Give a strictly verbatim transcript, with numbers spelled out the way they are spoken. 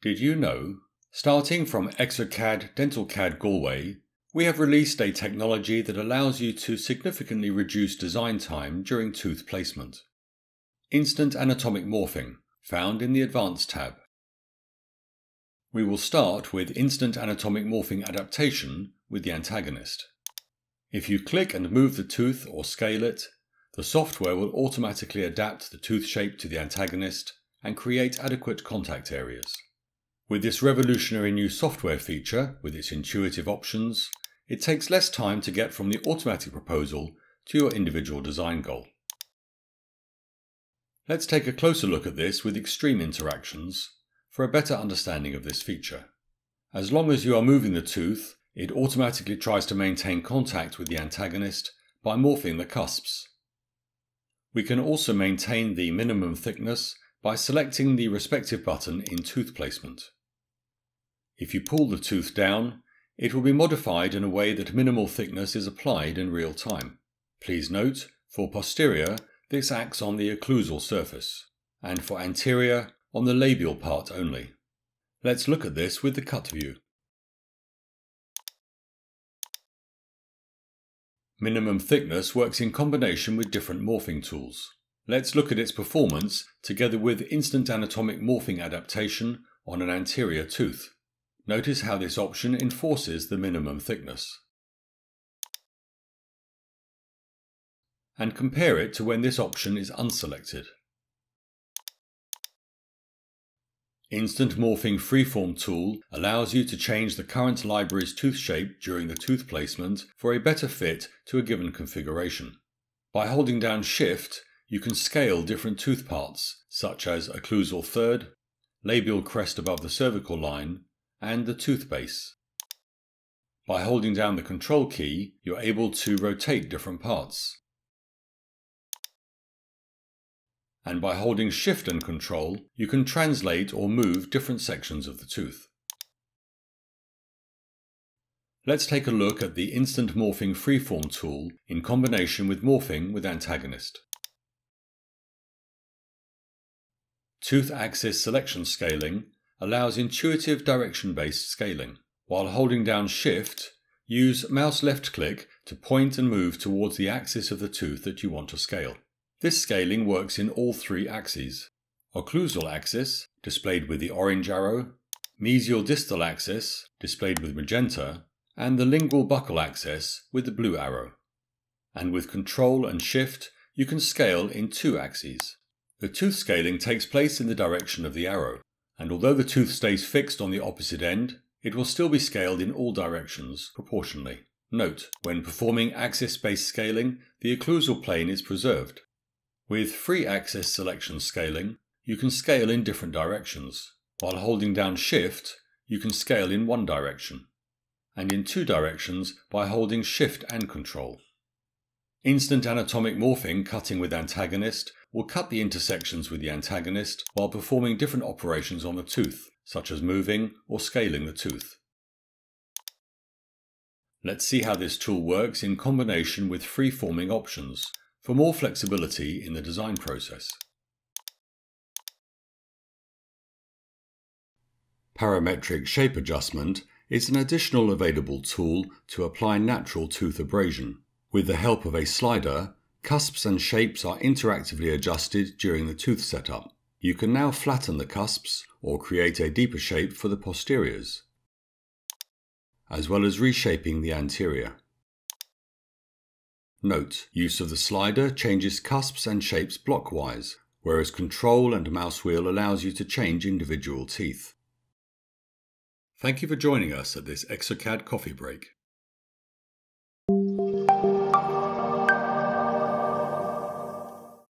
Did you know? Starting from ExoCAD DentalCAD Galway, we have released a technology that allows you to significantly reduce design time during tooth placement. Instant Anatomic Morphing, found in the Advanced tab. We will start with Instant Anatomic Morphing Adaptation with the antagonist. If you click and move the tooth or scale it, the software will automatically adapt the tooth shape to the antagonist and create adequate contact areas. With this revolutionary new software feature, with its intuitive options, it takes less time to get from the automatic proposal to your individual design goal. Let's take a closer look at this with extreme interactions for a better understanding of this feature. As long as you are moving the tooth, it automatically tries to maintain contact with the antagonist by morphing the cusps. We can also maintain the minimum thickness by selecting the respective button in tooth placement. If you pull the tooth down, it will be modified in a way that minimal thickness is applied in real time. Please note, for posterior, this acts on the occlusal surface, and for anterior, on the labial part only. Let's look at this with the cut view. Minimum thickness works in combination with different morphing tools. Let's look at its performance together with Instant Anatomic Morphing Adaptation on an anterior tooth. Notice how this option enforces the minimum thickness. And compare it to when this option is unselected. Instant Morphing Freeform tool allows you to change the current library's tooth shape during the tooth placement for a better fit to a given configuration. By holding down Shift, you can scale different tooth parts, such as occlusal third, labial crest above the cervical line, and the tooth base. By holding down the Control key, you're able to rotate different parts. And by holding Shift and Control, you can translate or move different sections of the tooth. Let's take a look at the Instant Morphing Freeform tool in combination with Morphing with Antagonist. Tooth axis selection scaling allows intuitive direction-based scaling. While holding down Shift, use mouse left-click to point and move towards the axis of the tooth that you want to scale. This scaling works in all three axes. Occlusal axis, displayed with the orange arrow, mesial distal axis, displayed with magenta, and the lingual buccal axis with the blue arrow. And with Control and Shift, you can scale in two axes. The tooth scaling takes place in the direction of the arrow, and although the tooth stays fixed on the opposite end, it will still be scaled in all directions proportionally. Note, when performing axis-based scaling, the occlusal plane is preserved. With free axis selection scaling, you can scale in different directions. While holding down Shift, you can scale in one direction, and in two directions by holding Shift and Control. Instant Anatomic Morphing Cutting with Antagonist will cut the intersections with the antagonist while performing different operations on the tooth, such as moving or scaling the tooth. Let's see how this tool works in combination with free-forming options for more flexibility in the design process. Parametric shape adjustment is an additional available tool to apply natural tooth abrasion. With the help of a slider, cusps and shapes are interactively adjusted during the tooth setup. You can now flatten the cusps or create a deeper shape for the posteriors, as well as reshaping the anterior. Note, use of the slider changes cusps and shapes blockwise, whereas Control and mouse wheel allows you to change individual teeth. Thank you for joining us at this ExoCAD coffee break.